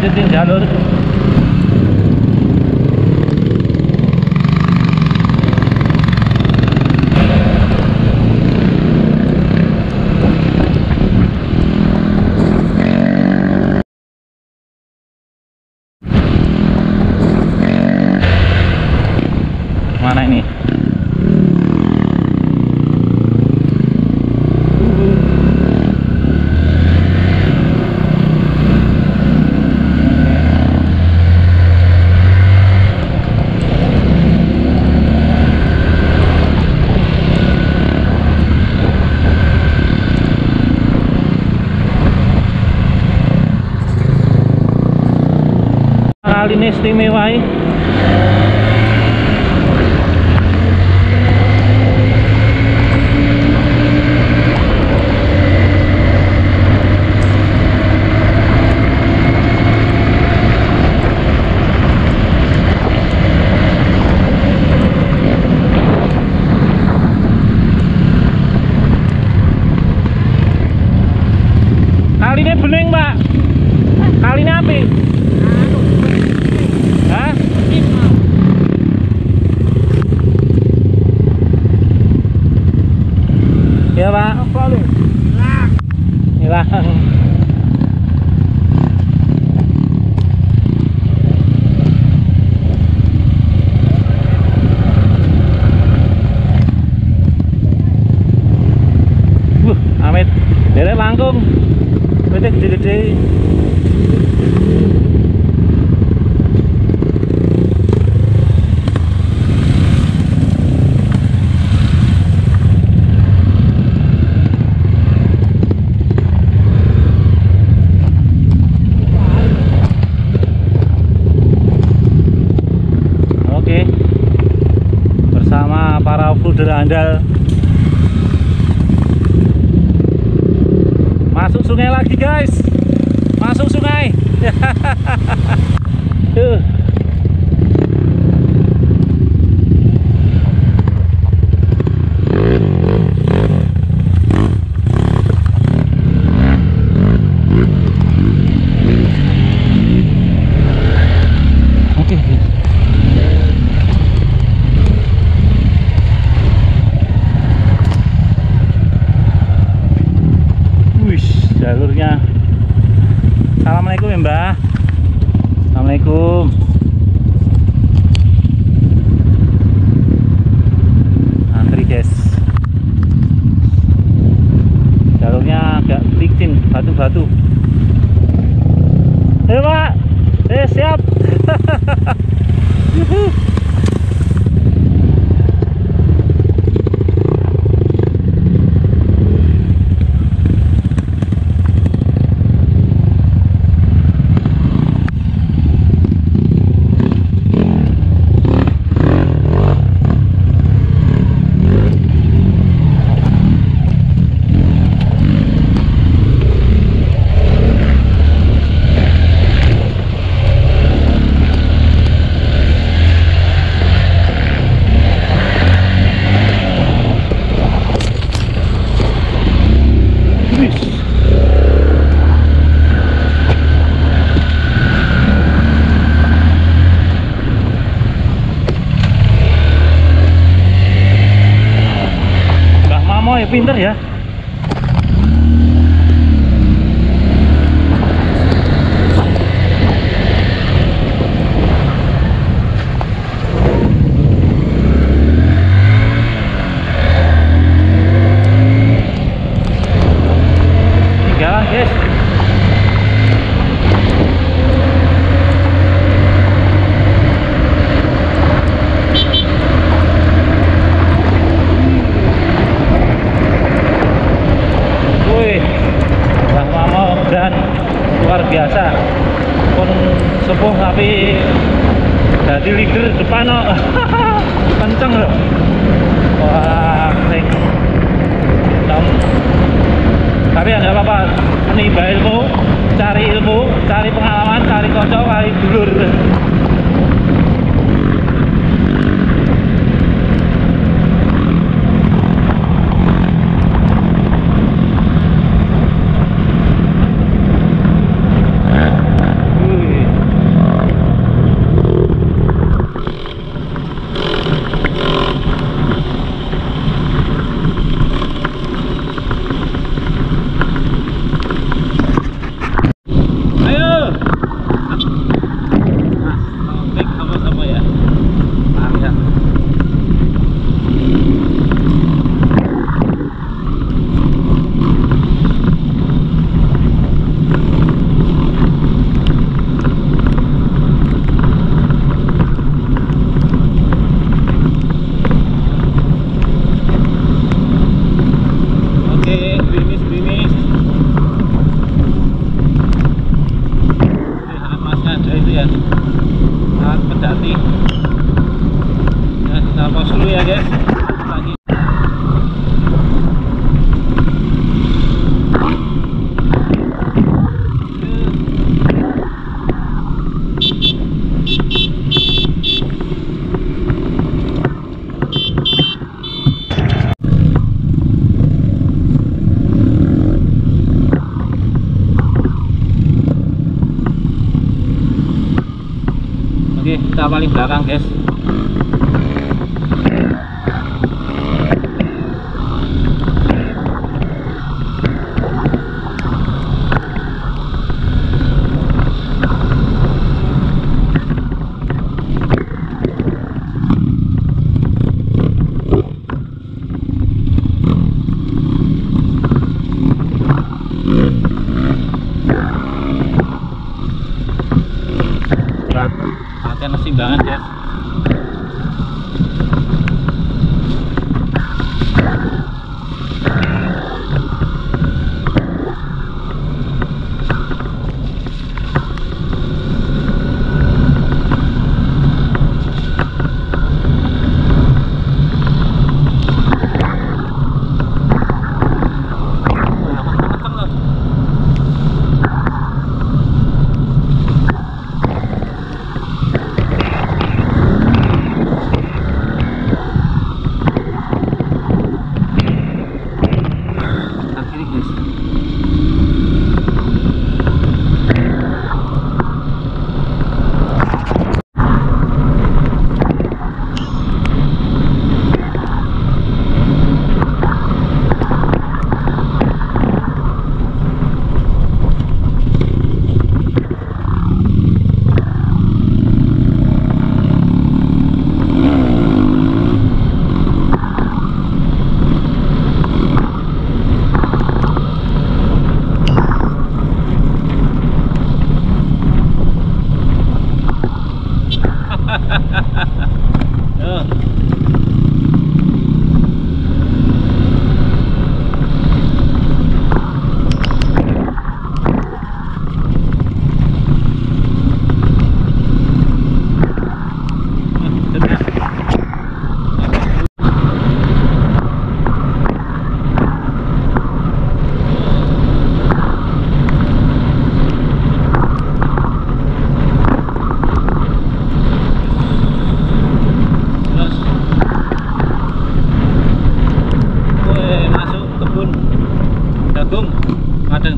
lanjutin jalur. Mana ini? Kali ini istimewa. Kali ini bening, Pak. Kali ini api. Ya, Pak. Hilang. Amit. Derek langkung. Betek gede-gede. Bersama para offroader andal masuk sungai lagi, guys. Masuk sungai. Jalurnya. Assalamualaikum, Mbak. Assalamualaikum. Antri, guys. Jalurnya agak licin, batu-batu. Ayo, Pak. Siap. Yuhu. Pinter ya. Tinggal, guys. Luar biasa, pun sepuh tapi jadi leader depan, oh. Kenceng loh. Wah, keren. Tapi nggak apa-apa, menimba ilmu, cari pengalaman, cari kocok, cari dulur. Ooh. Oke, kita paling belakang, guys. Mesin banget, guys.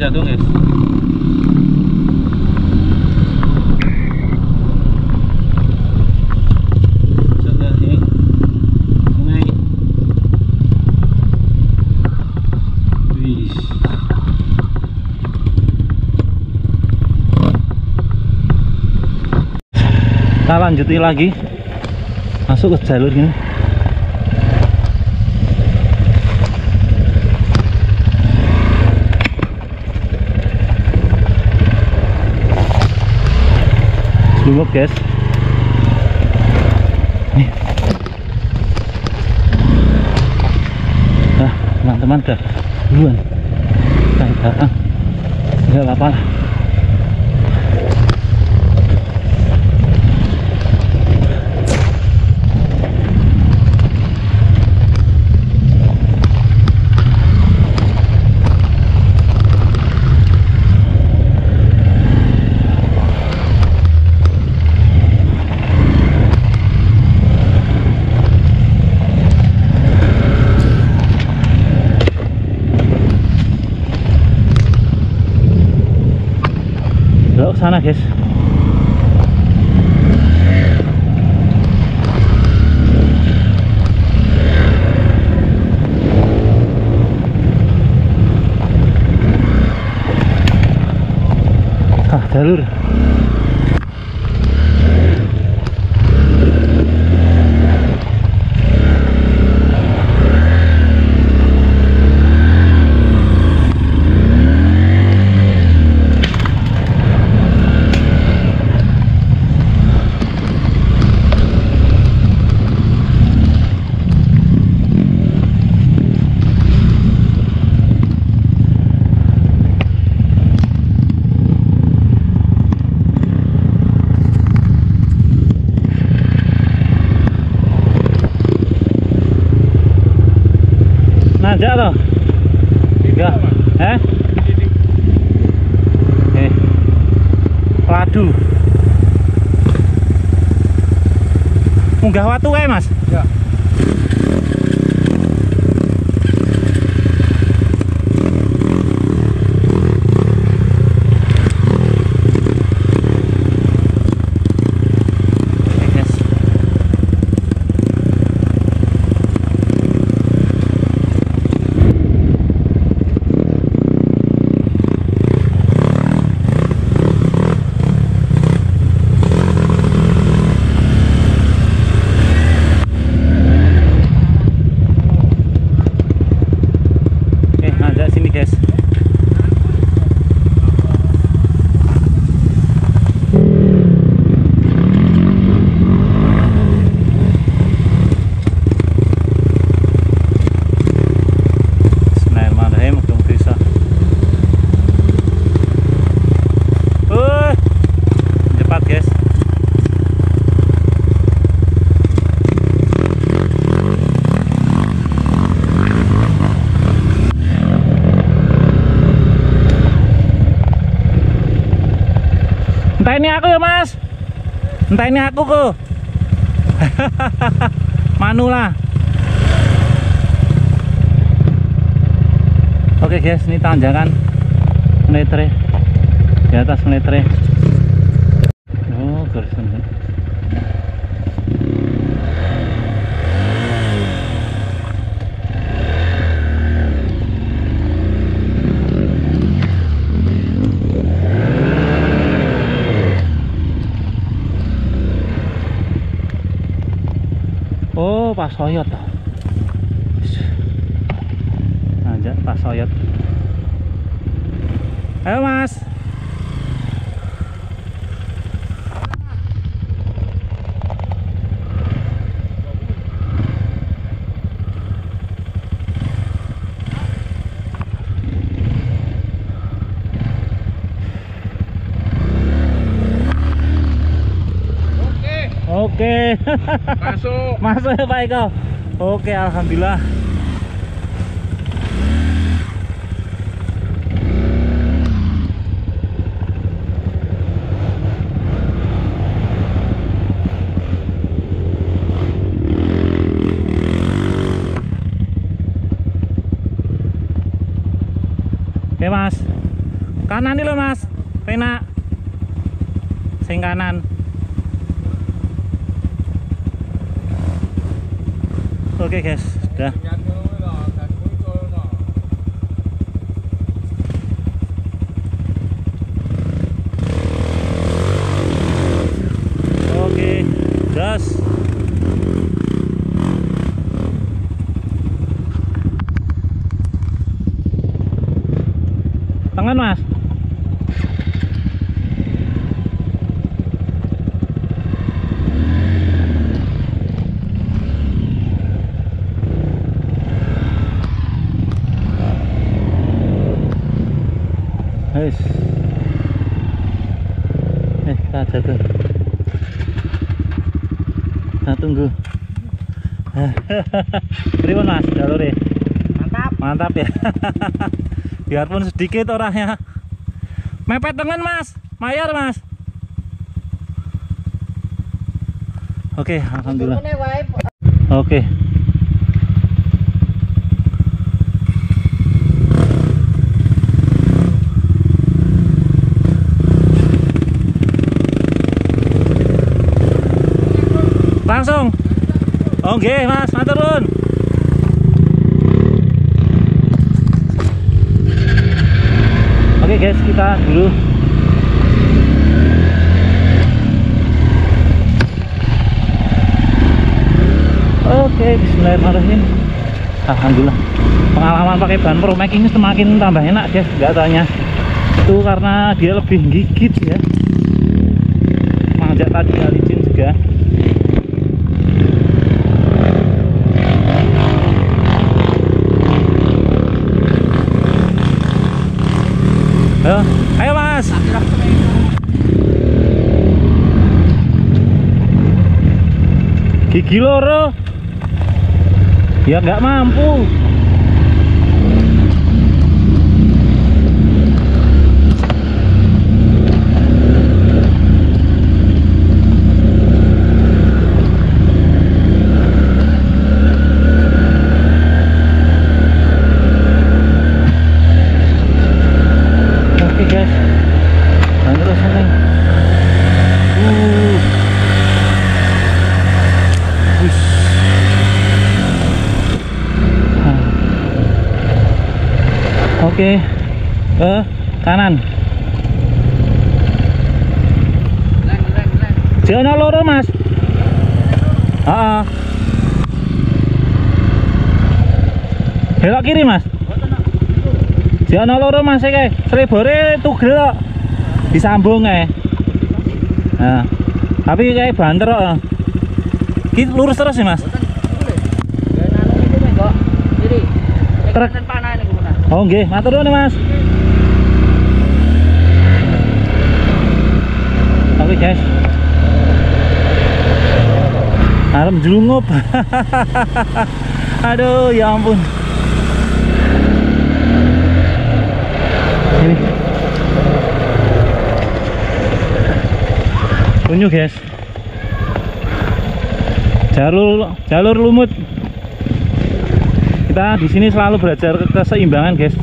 Jagung, guys. Sungai. Wih. Kita lanjuti lagi. Masuk ke jalur gini. Dulu, guys. Nah, teman-teman udah duluan. Dari belakang. Enggak apa-apa. Sana, guys. Ah, jalur. Nanjak loh. Tiga. Eh? Eh. Peladu. Munggah watu kae, Mas? Ya. Entah ini aku ya mas, entah ini aku kok. Manu lah. Oke guys, ini tanjakan Meletre, di atas Meletre. Oh gersen. Oh, Pasoyot. Aja Pasoyot. Ayo, Mas. Oke, masuk ya Pak Eko. Oke, alhamdulillah. Oke mas, kanan nih loh mas, Rena, sing kanan. Oke guys, sudah. Oke, gas. Tangan mas. Kita jaga, kita tunggu. Terima mas, jalur ya. Mantap, mantap ya. Biarpun sedikit orangnya. Mepet dengan mas, mayar mas. Oke, alhamdulillah. Oke. Langsung. Oke, mas, matur nuwun. Oke, guys, kita dulu. Oke, bismillahirrahmanirrahim. Alhamdulillah. Pengalaman pakai ban Promec ini semakin tambah enak, guys. Enggak tanya. Itu karena dia lebih gigit ya. Manjat tadi ya, licin juga. Ayo mas. Gigi loro. Ya nggak mampu. Oke, ke kanan. Jono loro mas. Belok kiri mas. Jono loro mas iki. Sribore tugel kok. Disambung ae. Nah. Tapi kayak banter kok. Ki lurus terus ya mas. Truk. Oh nggih, matur nuwun mas. Oke guys, arep njlungup. Aduh, ya ampun. Ini. Unyu guys, jalur lumut. Kita di sini selalu belajar keseimbangan guys,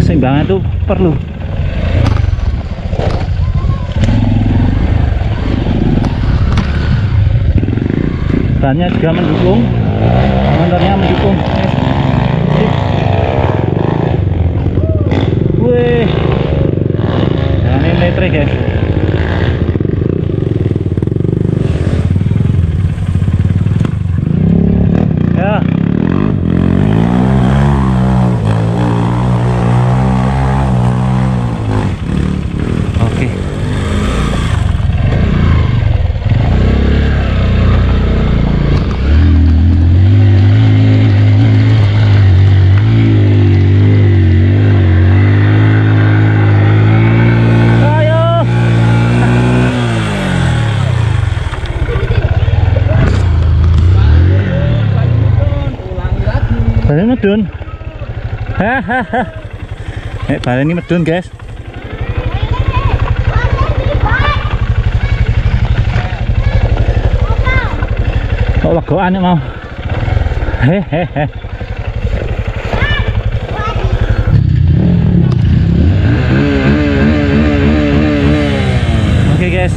keseimbangan itu perlu. Bannya juga mendukung, motornya mendukung. Wih, nah, ini elektrik guys. Ya. Oke. Medun, hahaha, balen ini medun guys. Kok legoan ya mau, hehehe. Oke guys.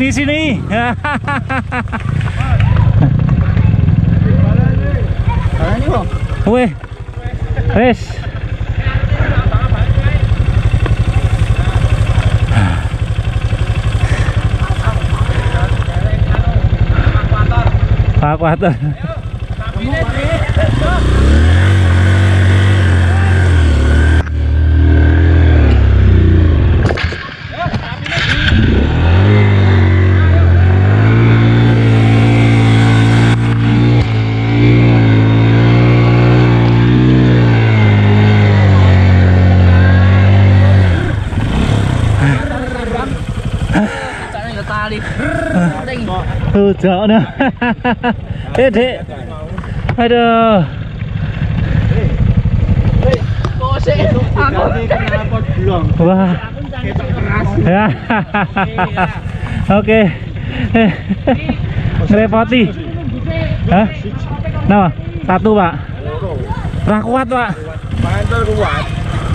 Di sini. Weh. Wes. Pak Water. Jauh nih, dek. Aduh. Wah. Oke. Ngerepoti. Hah? Nah, satu pak. Rah kuat pak.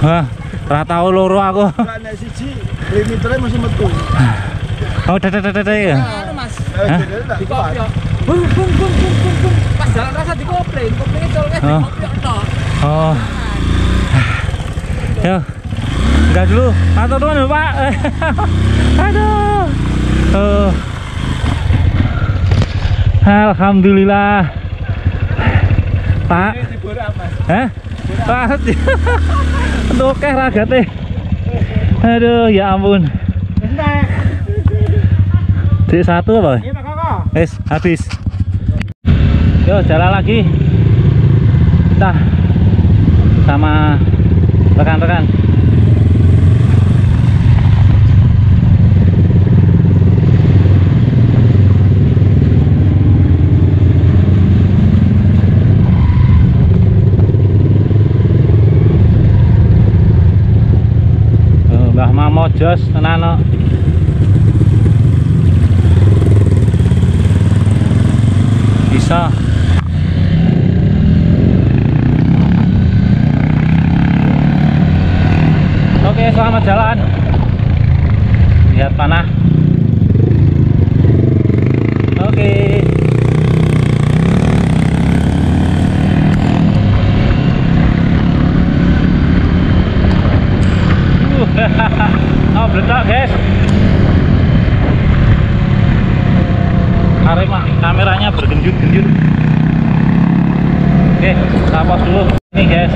Wah, rah tahu loro aku. Oh, deh ya. Bung. Pas jalan rasa dikopleng colnya dikopleng toh. Oh. Yo. Enggak dulu. Atau teman ya, Pak. Aduh. Alhamdulillah. Pak. Hah? Pak. Ndokeh ragate. Aduh, ya ampun. D1 apa? Wes, habis. Yo, jalan lagi. Kita sama rekan-rekan. Mbah Mamo jos tenan. Bisa oke, selamat jalan. Lihat panah. Oke. cuma kameranya bergenjut-genjut. Oke, kita pause dulu nih guys.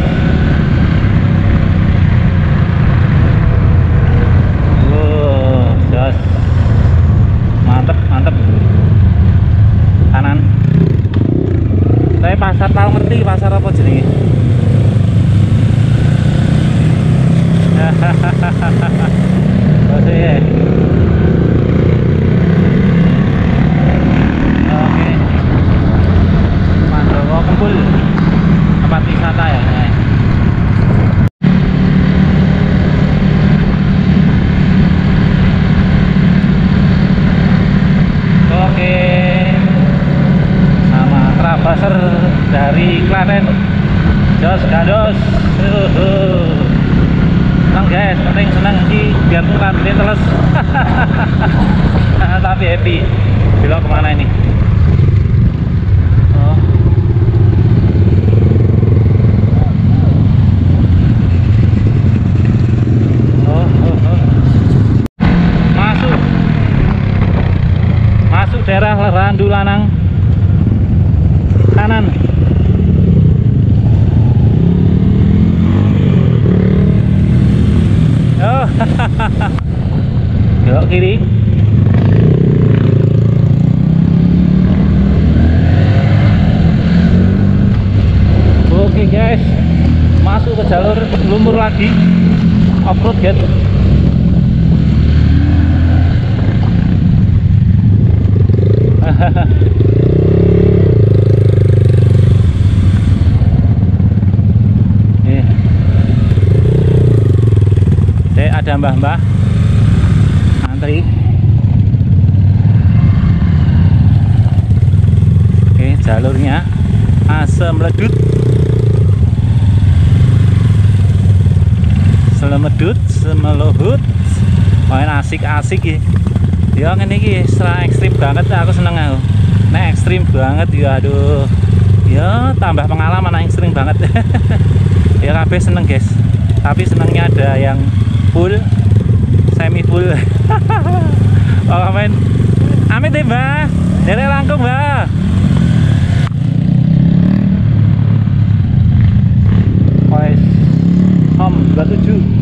Mantep, mantep. Kanan. Saya pasar tahu ngerti pasar apa jenenge. Oke. Mandowo Kempul. Tempat wisata ya. Oke. Sama Traverser dari Klaten. Jos gandos. Guys, penting senang sih biar tuh rambutnya terus tapi happy. Belok kemana ini? Oh. Oh, oh, oh. Masuk daerah Randu Lanang kanan. Belok kiri. Oke guys, masuk ke jalur lumur lagi, off-road guys. Mbah-mbah antri. Oke, jalurnya asem ledut, selemedut, semeluhut. Main asik-asik ya. Ya ngene iki serang ekstrim banget, aku seneng aku. Nek ekstrim banget ya aduh. Ya tambah pengalaman nek ekstrim banget. Ya kabeh seneng, guys. Tapi senengnya ada yang full, semi full. Oh, amin amin deh mbak, dari langkung mbak. Voice Home 27.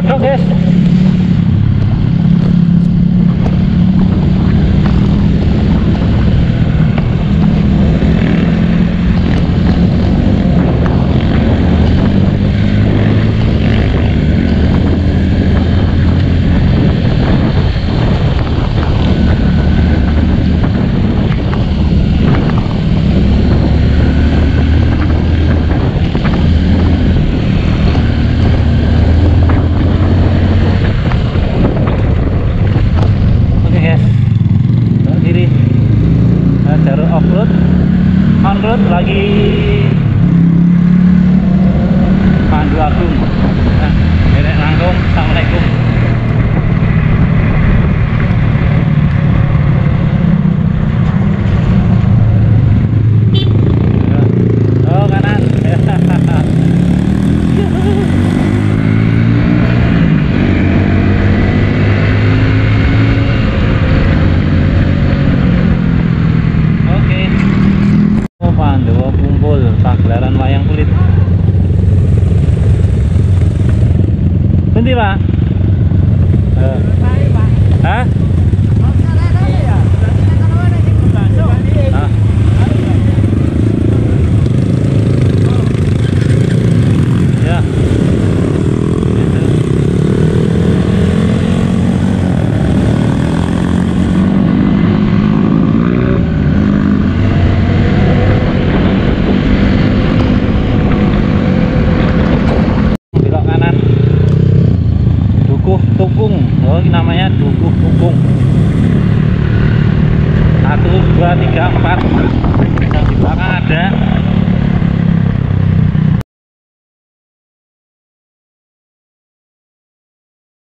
Godok guys. Lagi Pandu Agung. Nah, derek langkung. Assalamualaikum. Oh, kanan. Pagelaran wayang kulit. Nanti pak. Hah? 2, 3, 4. Yang di belakang ada